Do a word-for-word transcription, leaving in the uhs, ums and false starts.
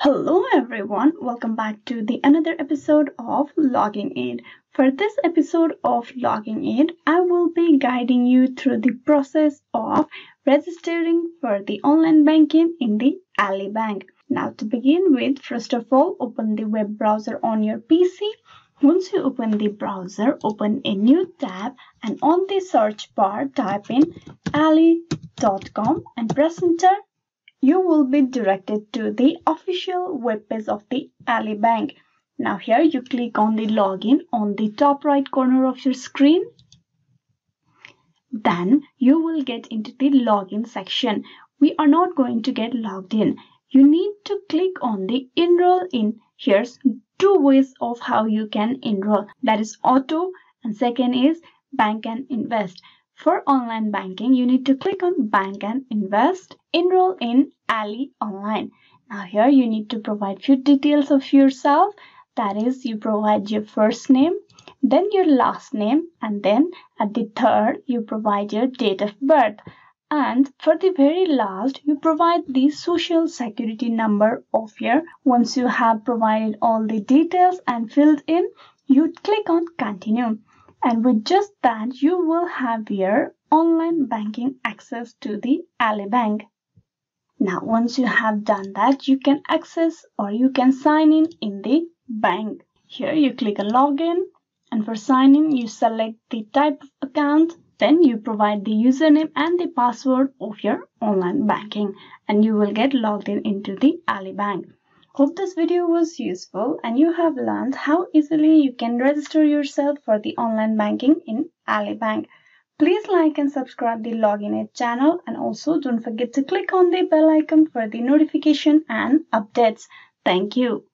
Hello everyone, welcome back to the another episode of Logging In. For this episode of Logging In, I will be guiding you through the process of registering for the online banking in the Ally Bank. Now to begin with, first of all, open the web browser on your P C. Once you open the browser, open a new tab and on the search bar type in Ally dot com and press enter. You will be directed to the official web page of the Ally Bank. Now here you click on the login on the top right corner of your screen. Then you will get into the login section. We are not going to get logged in. You need to click on the enroll in. Here's two ways of how you can enroll. That is auto and second is bank and invest. For online banking, you need to click on Bank and Invest, enroll in Ally Online. Now here you need to provide few details of yourself. That is, you provide your first name, then your last name, and then at the third, you provide your date of birth. And for the very last, you provide the social security number of your. Once you have provided all the details and filled in, you click on Continue. And with just that, you will have your online banking access to the Ally Bank. Now, once you have done that, you can access or you can sign in in the bank. Here you click on login and for sign in, you select the type of account. Then you provide the username and the password of your online banking and you will get logged in into the Ally Bank. Hope this video was useful and you have learned how easily you can register yourself for the online banking in Ally Bank. Please like and subscribe the Login It channel and also don't forget to click on the bell icon for the notification and updates. Thank you.